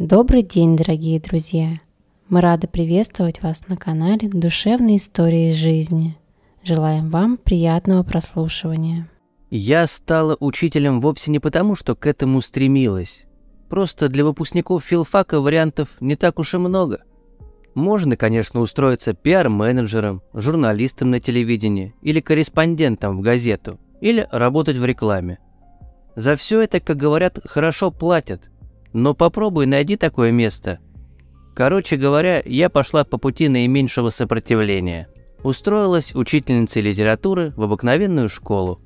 Добрый день, дорогие друзья! Мы рады приветствовать вас на канале «Душевные истории из жизни». Желаем вам приятного прослушивания. Я стала учителем вовсе не потому, что к этому стремилась. Просто для выпускников филфака вариантов не так уж и много. Можно, конечно, устроиться пиар-менеджером, журналистом на телевидении или корреспондентом в газету, или работать в рекламе. За все это, как говорят, хорошо платят. Но попробуй найди такое место. Короче говоря, я пошла по пути наименьшего сопротивления. Устроилась учительницей литературы в обыкновенную школу.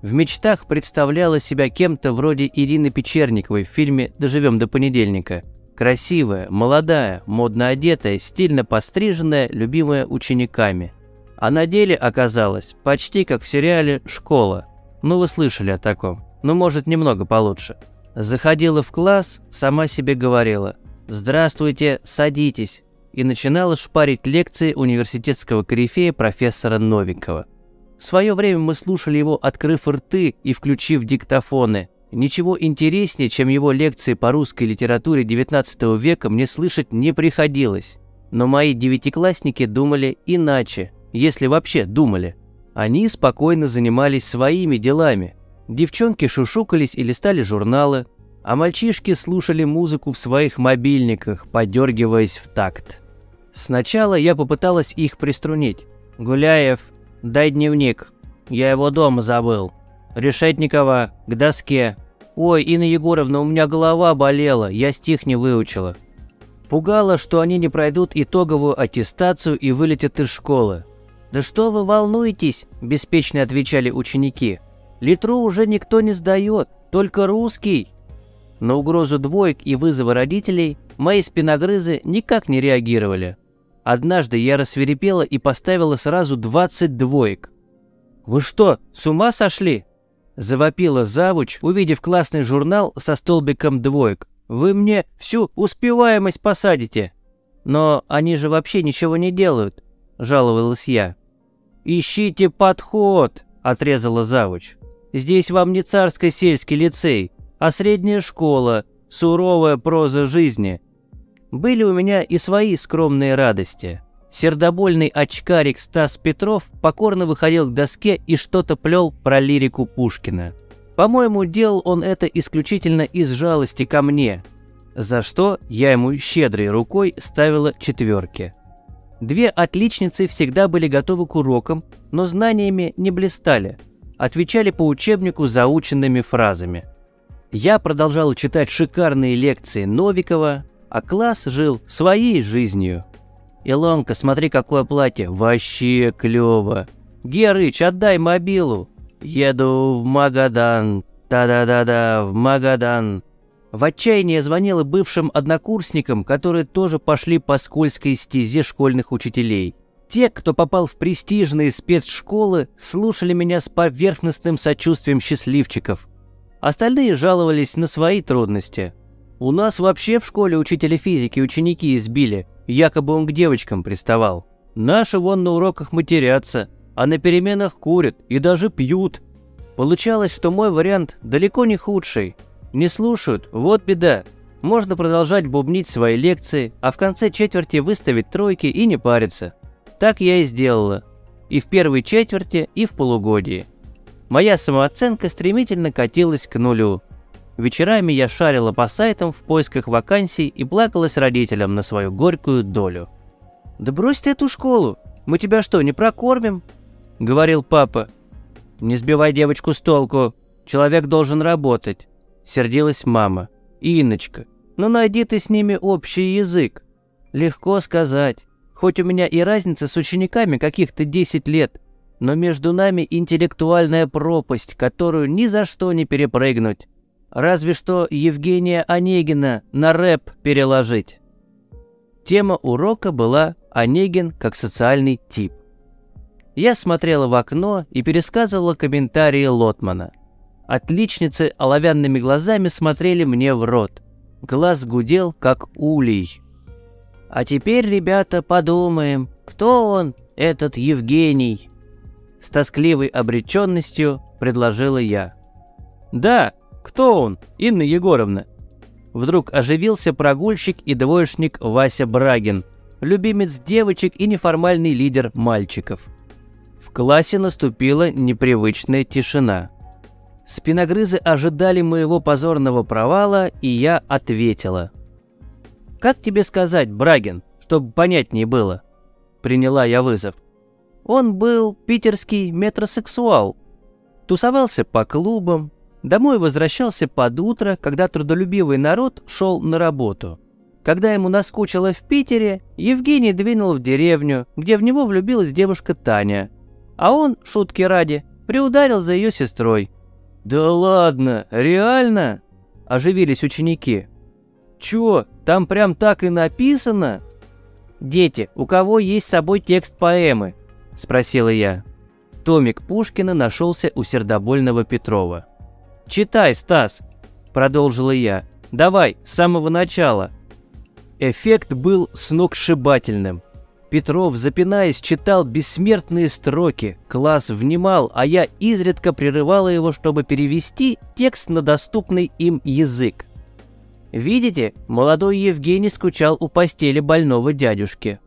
В мечтах представляла себя кем-то вроде Ирины Печерниковой в фильме «Доживем до понедельника». Красивая, молодая, модно одетая, стильно постриженная, любимая учениками. А на деле оказалась почти как в сериале «Школа». Ну вы слышали о таком, но может немного получше. Заходила в класс, сама себе говорила «Здравствуйте, садитесь» и начинала шпарить лекции университетского корифея профессора Новикова. В свое время мы слушали его, открыв рты и включив диктофоны. Ничего интереснее, чем его лекции по русской литературе XIX века, мне слышать не приходилось. Но мои девятиклассники думали иначе, если вообще думали. Они спокойно занимались своими делами. Девчонки шушукались и листали журналы, а мальчишки слушали музыку в своих мобильниках, подергиваясь в такт. Сначала я попыталась их приструнить. «Гуляев, дай дневник. Я его дома забыл. Решетникова, к доске. Ой, Инна Егоровна, у меня голова болела, я стих не выучила». Пугало, что они не пройдут итоговую аттестацию и вылетят из школы. «Да что вы волнуетесь?» – беспечно отвечали ученики. «Литру уже никто не сдает, только русский». На угрозу двоек и вызовы родителей мои спиногрызы никак не реагировали. Однажды я рассвирепела и поставила сразу 20 двоек. «Вы что, с ума сошли?» – завопила завуч, увидев классный журнал со столбиком двоек. «Вы мне всю успеваемость посадите!» «Но они же вообще ничего не делают», – жаловалась я. «Ищите подход», – отрезала завуч. «Здесь вам не царско-сельский лицей, а средняя школа, суровая проза жизни». Были у меня и свои скромные радости. Сердобольный очкарик Стас Петров покорно выходил к доске и что-то плел про лирику Пушкина. По-моему, делал он это исключительно из жалости ко мне, за что я ему щедрой рукой ставила четверки. Две отличницы всегда были готовы к урокам, но знаниями не блистали, отвечали по учебнику заученными фразами. Я продолжал читать шикарные лекции Новикова, а класс жил своей жизнью. «Илонка, смотри, какое платье! Вообще клёво!» «Герыч, отдай мобилу!» «Еду в Магадан! Та-да-да-да, в Магадан!» В отчаянии звонила бывшим однокурсникам, которые тоже пошли по скользкой стезе школьных учителей. Те, кто попал в престижные спецшколы, слушали меня с поверхностным сочувствием счастливчиков. Остальные жаловались на свои трудности. «У нас вообще в школе учителя физики ученики избили, якобы он к девочкам приставал. Наши вон на уроках матерятся, а на переменах курят и даже пьют». Получалось, что мой вариант далеко не худший. Не слушают, вот беда. Можно продолжать бубнить свои лекции, а в конце четверти выставить тройки и не париться. Так я и сделала. И в первой четверти, и в полугодии. Моя самооценка стремительно катилась к нулю. Вечерами я шарила по сайтам в поисках вакансий и плакалась родителям на свою горькую долю. «Да брось ты эту школу! Мы тебя что, не прокормим?» – говорил папа. «Не сбивай девочку с толку, человек должен работать», – сердилась мама. «Инночка, ну найди ты с ними общий язык». «Легко сказать, хоть у меня и разница с учениками каких-то 10 лет, но между нами интеллектуальная пропасть, которую ни за что не перепрыгнуть. Разве что Евгения Онегина на рэп переложить». Тема урока была «Онегин как социальный тип». Я смотрела в окно и пересказывала комментарии Лотмана. Отличницы оловянными глазами смотрели мне в рот. Глаз гудел, как улей. «А теперь, ребята, подумаем, кто он, этот Евгений?» С тоскливой обреченностью предложила я. «Да! Кто он, Инна Егоровна?» вдруг оживился прогульщик и двоечник Вася Брагин, любимец девочек и неформальный лидер мальчиков. В классе наступила непривычная тишина. Спиногрызы ожидали моего позорного провала, и я ответила. «Как тебе сказать, Брагин, чтобы понятнее было?» Приняла я вызов. Он был питерский метросексуал. Тусовался по клубам, домой возвращался под утро, когда трудолюбивый народ шел на работу. Когда ему наскучило в Питере, Евгений двинул в деревню, где в него влюбилась девушка Таня. А он, шутки ради, приударил за ее сестрой. «Да ладно, реально?» – оживились ученики. «Чё, там прям так и написано?» «Дети, у кого есть с собой текст поэмы?» – спросила я. Томик Пушкина нашелся у сердобольного Петрова. «Читай, Стас!» – продолжила я. «Давай, с самого начала!» Эффект был сногсшибательным. Петров, запинаясь, читал бессмертные строки, класс внимал, а я изредка прерывала его, чтобы перевести текст на доступный им язык. Видите, молодой Евгений скучал у постели больного дядюшки.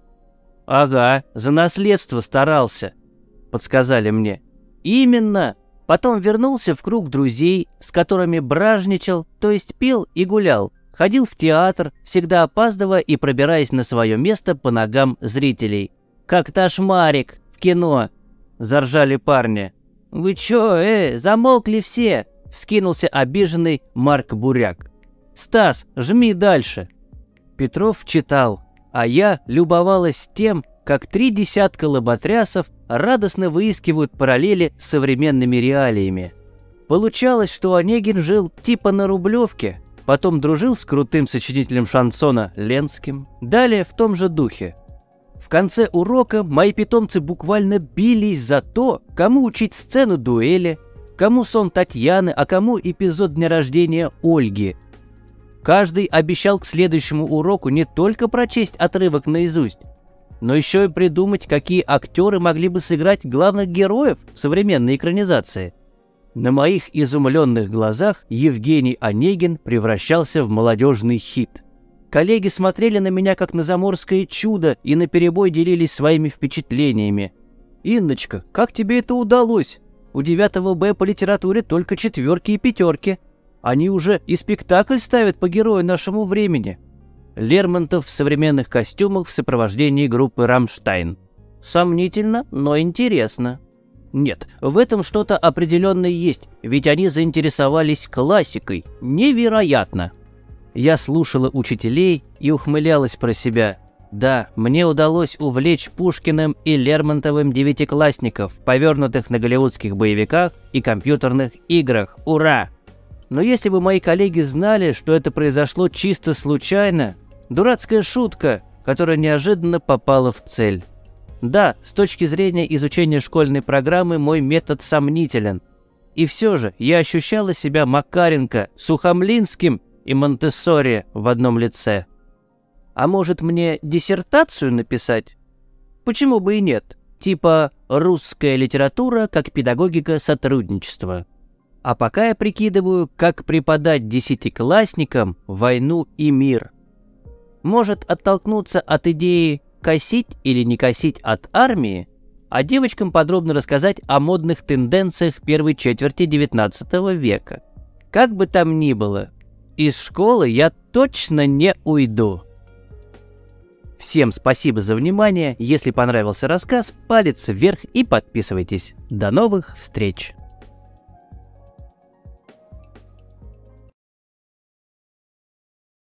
«Ага, за наследство старался», — подсказали мне. «Именно! Потом вернулся в круг друзей, с которыми бражничал, то есть пил и гулял. Ходил в театр, всегда опаздывая и пробираясь на свое место по ногам зрителей. Как Ташмарик в кино!» – заржали парни. «Вы чё, замолкли все!» – вскинулся обиженный Марк Буряк. «Стас, жми дальше!» Петров читал, а я любовалась тем, как 30 лоботрясов радостно выискивают параллели с современными реалиями. Получалось, что Онегин жил типа на Рублевке, потом дружил с крутым сочинителем шансона Ленским. Далее в том же духе. В конце урока мои питомцы буквально бились за то, кому учить сцену дуэли, кому сон Татьяны, а кому эпизод дня рождения Ольги. Каждый обещал к следующему уроку не только прочесть отрывок наизусть, но еще и придумать, какие актеры могли бы сыграть главных героев в современной экранизации. На моих изумленных глазах Евгений Онегин превращался в молодежный хит. Коллеги смотрели на меня как на заморское чудо и наперебой делились своими впечатлениями. «Инночка, как тебе это удалось? У 9 Б по литературе только 4-ки и 5-ки. Они уже и спектакль ставят по герою нашему времени». Лермонтов в современных костюмах в сопровождении группы «Рамштайн». «Сомнительно, но интересно». Нет, в этом что-то определенное есть, ведь они заинтересовались классикой. Невероятно! Я слушала учителей и ухмылялась про себя. Да, мне удалось увлечь Пушкиным и Лермонтовым 9-классников, повернутых на голливудских боевиках и компьютерных играх. Ура! Но если бы мои коллеги знали, что это произошло чисто случайно, дурацкая шутка, которая неожиданно попала в цель. Да, с точки зрения изучения школьной программы мой метод сомнителен. И все же я ощущала себя Макаренко, Сухомлинским и Монте-Сори в одном лице. А может, мне диссертацию написать? Почему бы и нет? Типа «Русская литература как педагогика сотрудничества». А пока я прикидываю, как преподать 10-классникам «Войну и мир». Может, оттолкнуться от идеи косить или не косить от армии, а девочкам подробно рассказать о модных тенденциях первой четверти 19 века. Как бы там ни было, из школы я точно не уйду. Всем спасибо за внимание, если понравился рассказ, палец вверх и подписывайтесь. До новых встреч!